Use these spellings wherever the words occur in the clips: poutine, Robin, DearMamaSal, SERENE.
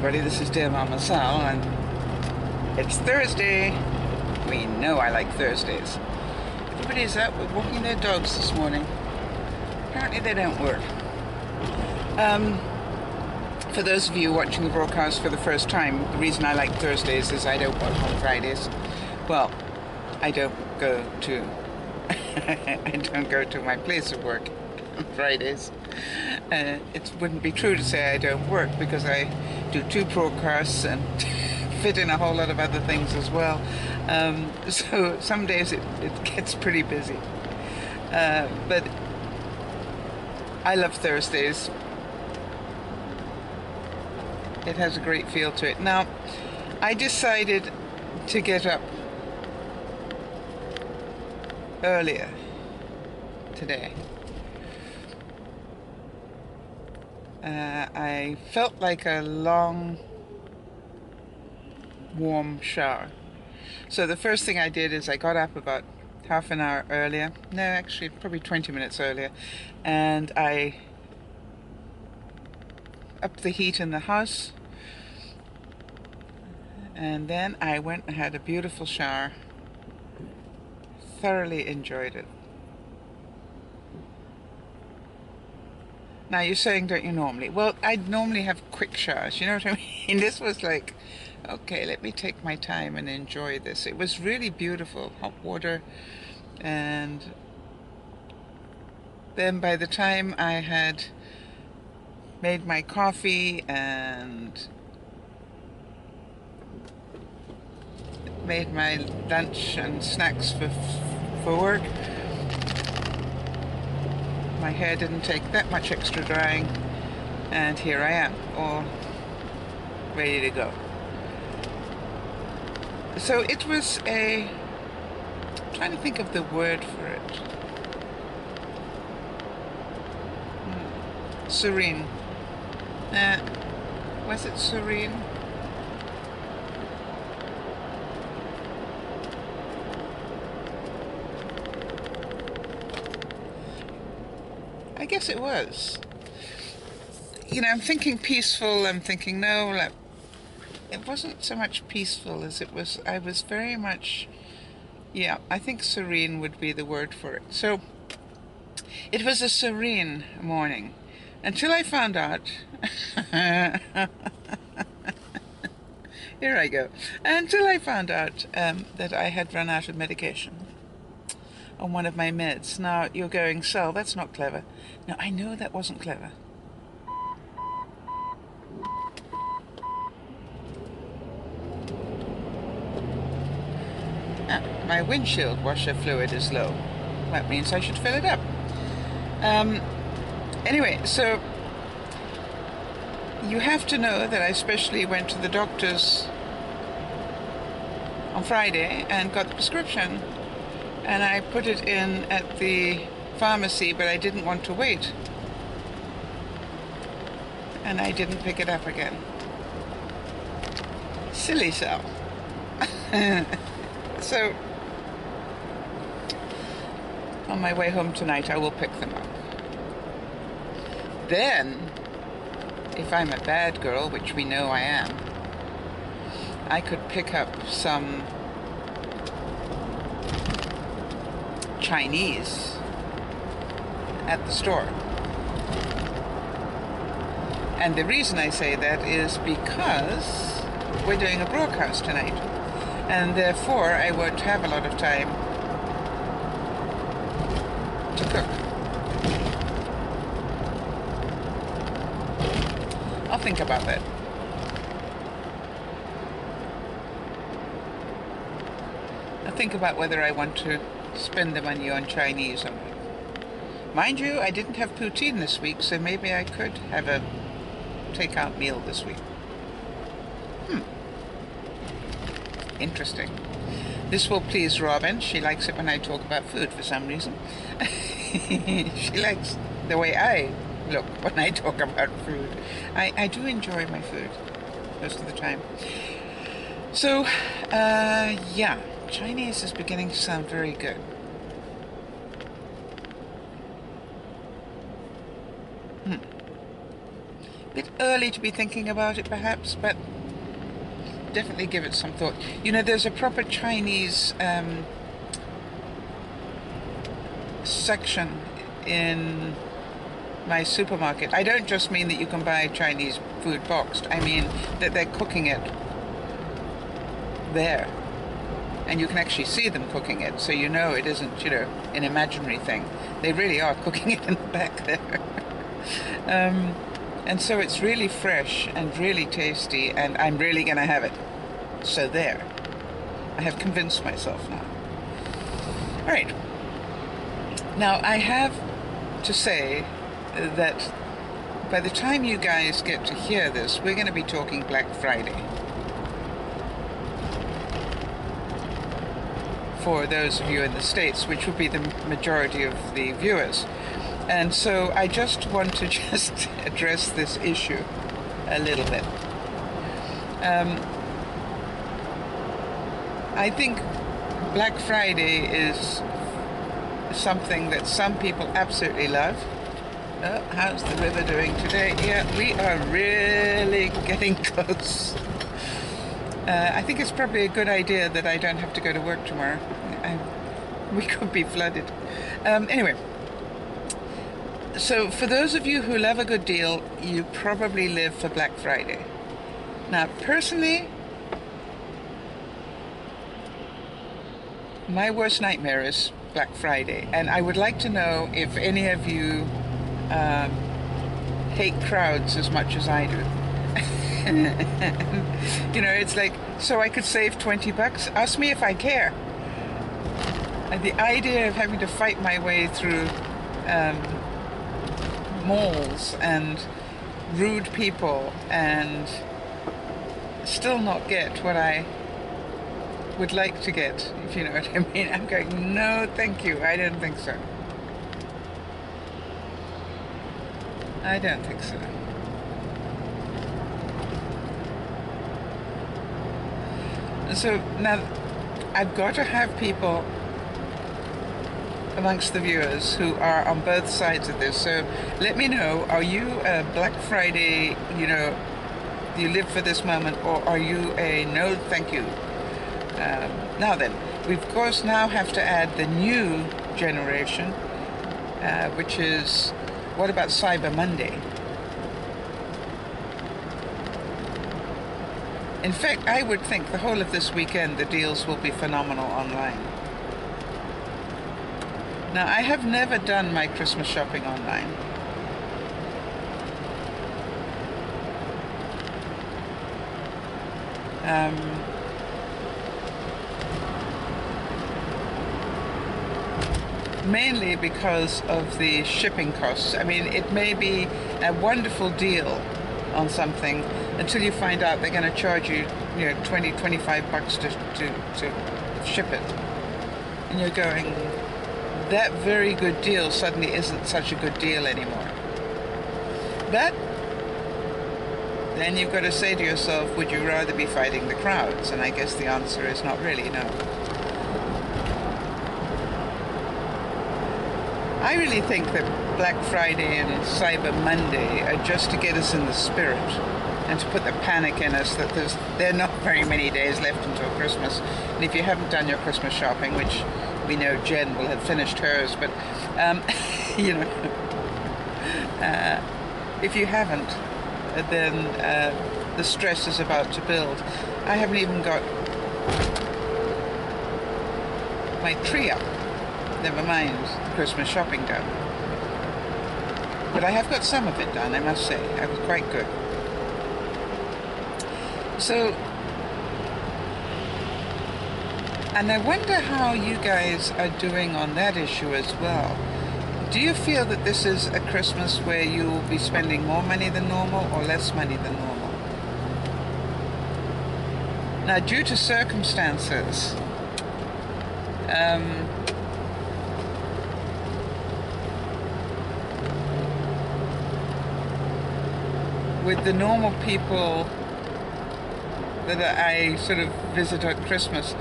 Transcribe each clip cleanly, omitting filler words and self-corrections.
everybody, this is DearMamaSal, and it's Thursday. We know I like Thursdays. Everybody's out with walking their dogs this morning. Apparently they don't work. For those of you watching the broadcast for the first time, the reason I like Thursdays is I don't work on Fridays. Well, I don't go to my place of work on Fridays. It wouldn't be true to say I don't work, because I do two broadcasts and fit in a whole lot of other things as well. So some days it gets pretty busy. But I love Thursdays. It has a great feel to it. Now, I decided to get up earlier today. I felt like a long, warm shower. So the first thing I did is I got up about half an hour earlier. No, actually, probably 20 minutes earlier. And I upped the heat in the house. And then I went and had a beautiful shower. Thoroughly enjoyed it. Now, you're saying, don't you normally? Well, I'd normally have quick showers, you know what I mean? This was like, okay, let me take my time and enjoy this. It was really beautiful, hot water. And then by the time I had made my coffee and made my lunch and snacks for work, my hair didn't take that much extra drying, and here I am, all ready to go. So it was a... I'm trying to think of the word for it. Serene. Was it serene? I guess it was. You know, I'm thinking peaceful, I'm thinking no, like, it wasn't so much peaceful as it was, I was very much, yeah, I think serene would be the word for it. So, it was a serene morning, until I found out, here I go, until I found out that I had run out of medication on one of my meds. Now, you're going, Sal, that's not clever. No, I know that wasn't clever. Ah, my windshield washer fluid is low. That means I should fill it up. Anyway, so you have to know that I especially went to the doctor's on Friday and got the prescription. And I put it in at the pharmacy, but I didn't want to wait. And I didn't pick it up again. Silly Sal. So, on my way home tonight, I will pick them up. Then, if I'm a bad girl, which we know I am, I could pick up some Chinese at the store. And the reason I say that is because we're doing a broadcast tonight, and therefore I won't have a lot of time to cook. I'll think about that. I'll think about whether I want to spend the money on Chinese or not. Mind you, I didn't have poutine this week, so maybe I could have a takeout meal this week. Interesting. This will please Robin. She likes it when I talk about food for some reason. She likes the way I look when I talk about food. I do enjoy my food most of the time. So, yeah. Chinese is beginning to sound very good. A bit early to be thinking about it perhaps, but definitely give it some thought. You know, there's a proper Chinese section in my supermarket. I don't just mean that you can buy Chinese food boxed, I mean that they're cooking it there, and you can actually see them cooking it, so you know it isn't, you know, an imaginary thing. They really are cooking it in the back there. And so it's really fresh and really tasty, and I'm really gonna have it. So there, I have convinced myself now. All right, now I have to say that by the time you guys get to hear this, we're gonna be talking Black Friday. For those of you in the States, which would be the majority of the viewers. And so I just want to just address this issue a little bit. I think Black Friday is something that some people absolutely love. Oh, how's the river doing today? Yeah, we are really getting close. I think it's probably a good idea that I don't have to go to work tomorrow. We could be flooded. Anyway. So for those of you who love a good deal, you probably live for Black Friday. Now, personally, my worst nightmare is Black Friday. And I would like to know if any of you hate crowds as much as I do. You know, it's like, so I could save 20 bucks? Ask me if I care. And the idea of having to fight my way through malls and rude people and still not get what I would like to get, if you know what I mean. I'm going, no thank you, I don't think so. I don't think so. So now I've got to have people amongst the viewers who are on both sides of this. So let me know, are you a Black Friday, you know, you live for this moment, or are you a no thank you? Now then, we of course now have to add the new generation, which is, what about Cyber Monday? In fact, I would think the whole of this weekend the deals will be phenomenal online. Now, I have never done my Christmas shopping online. Mainly because of the shipping costs. I mean, it may be a wonderful deal on something until you find out they're going to charge you, you know, 20, 25 bucks to ship it. And you're going, that very good deal suddenly isn't such a good deal anymore. But then you've got to say to yourself, would you rather be fighting the crowds? And I guess the answer is not really, no. I really think that Black Friday and Cyber Monday are just to get us in the spirit and to put the panic in us that there are not very many days left until Christmas. And if you haven't done your Christmas shopping, which we know Jen will have finished hers, but you know, if you haven't, then the stress is about to build. I haven't even got my tree up, never mind Christmas shopping done. But I have got some of it done, I must say. I was quite good. So, and I wonder how you guys are doing on that issue as well. Do you feel that this is a Christmas where you will be spending more money than normal or less money than normal? Now, due to circumstances, with the normal people that I sort of visit at Christmas,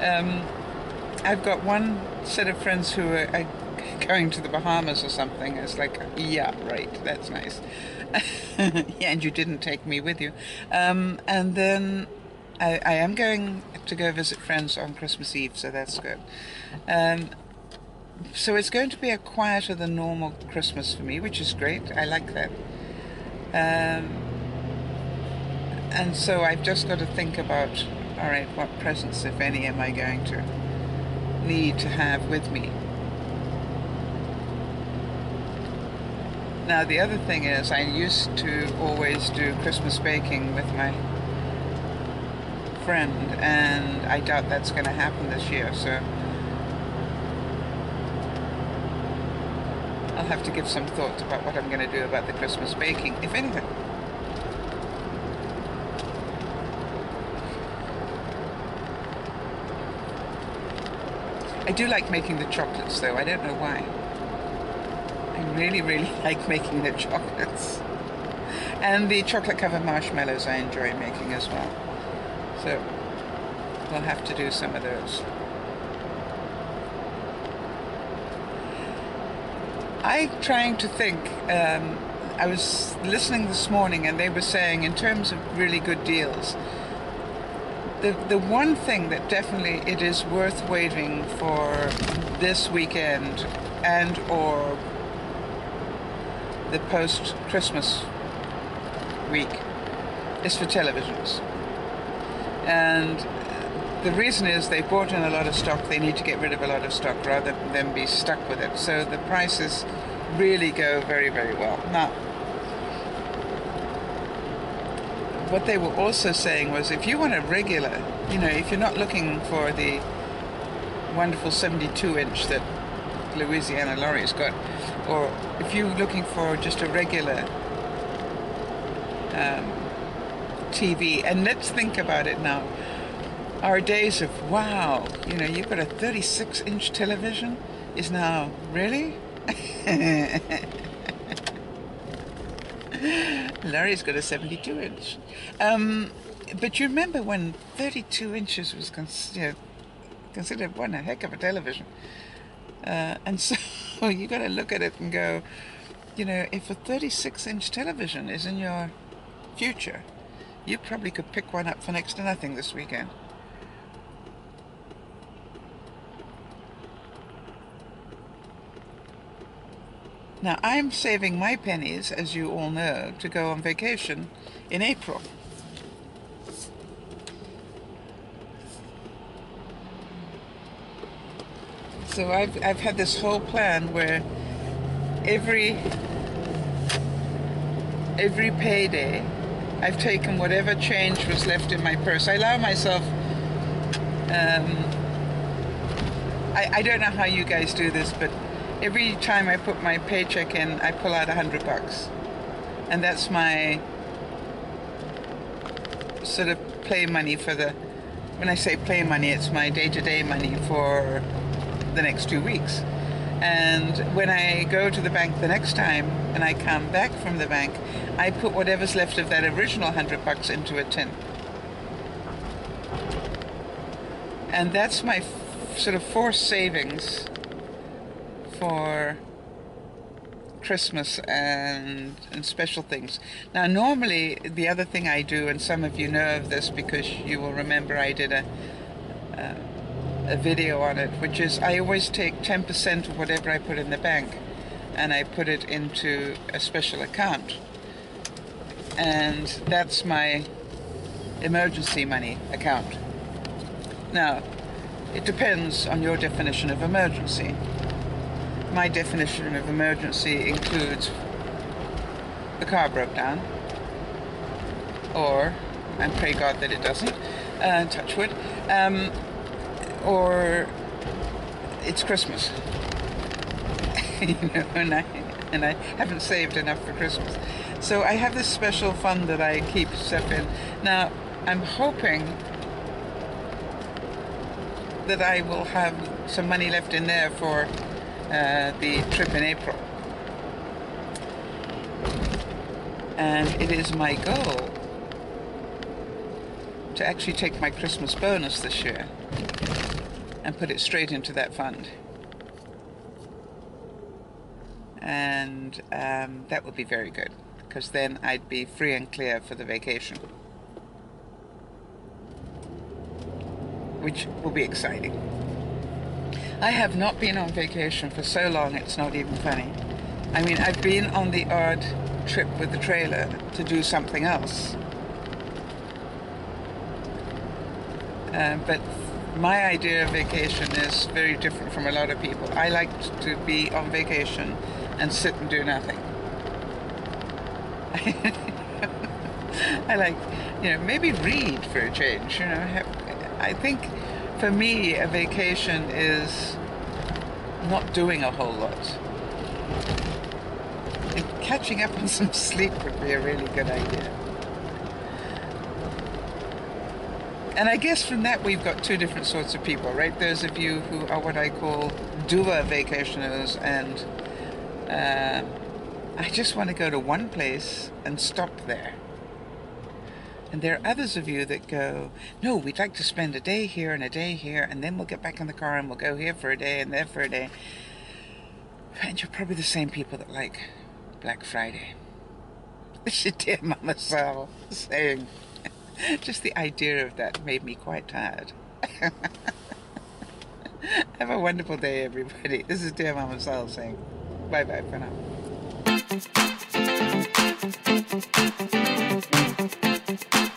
I've got one set of friends who are going to the Bahamas or something. It's like, yeah, right, that's nice. Yeah, and you didn't take me with you. And then I am going to go visit friends on Christmas Eve, so that's good. So it's going to be a quieter than normal Christmas for me, which is great. I like that. And so I've just got to think about, all right, what presents, if any, am I going to need to have with me? Now, the other thing is, I used to always do Christmas baking with my friend, and I doubt that's going to happen this year, so I'll have to give some thought about what I'm going to do about the Christmas baking, if anything. I do like making the chocolates, though. I don't know why. I really, really like making the chocolates. And the chocolate-covered marshmallows I enjoy making as well. So we'll have to do some of those. I'm trying to think. I was listening this morning, and they were saying, in terms of really good deals, the one thing that definitely it is worth waiting for this weekend and or the post-Christmas week is for televisions. And the reason is they bought in a lot of stock, they need to get rid of a lot of stock rather than be stuck with it. So the prices really go very, very well. Now, what they were also saying was, if you want a regular, you know, if you're not looking for the wonderful 72-inch that Louisiana Laurie's got, or if you're looking for just a regular TV, and let's think about it now, our days of, wow, you know, you've got a 36-inch television is now, really? Larry's got a 72-inch. But you remember when 32 inches was considered one a heck of a television. And so you got to look at it and go, you know, if a 36-inch television is in your future, you probably could pick one up for next to nothing this weekend. Now, I'm saving my pennies, as you all know, to go on vacation in April. So I've had this whole plan where every payday, I've taken whatever change was left in my purse. I allow myself... I don't know how you guys do this, but every time I put my paycheck in, I pull out $100, and that's my sort of play money for the, when I say play money, it's my day-to-day money for the next 2 weeks. And when I go to the bank the next time, and I come back from the bank, I put whatever's left of that original $100 into a tin. And that's my sort of forced savings for Christmas and special things. Now, normally the other thing I do, and some of you know of this because you will remember I did a video on it, which is I always take 10% of whatever I put in the bank and I put it into a special account. And that's my emergency money account. Now, it depends on your definition of emergency. My definition of emergency includes the car broke down, or, and pray God that it doesn't, touch wood, or it's Christmas, you know, and I haven't saved enough for Christmas. So I have this special fund that I keep stuff in. Now, I'm hoping that I will have some money left in there for the trip in April, and it is my goal to actually take my Christmas bonus this year and put it straight into that fund. and that would be very good, because then I'd be free and clear for the vacation, which will be exciting. I have not been on vacation for so long, it's not even funny. I mean, I've been on the odd trip with the trailer to do something else. But my idea of vacation is very different from a lot of people. I like to be on vacation and sit and do nothing. I like, you know, maybe read for a change, you know. I think for me a vacation is not doing a whole lot. And catching up on some sleep would be a really good idea. And I guess from that we've got two different sorts of people, right? Those of you who are what I call doer vacationers, and I just want to go to one place and stop there. And there are others of you that go, no, we'd like to spend a day here and a day here, and then we'll get back in the car and we'll go here for a day and there for a day. And you're probably the same people that like Black Friday. This is Dear Mama Sal saying. Just the idea of that made me quite tired. Have a wonderful day, everybody. This is Dear Mama Sal saying bye-bye for now.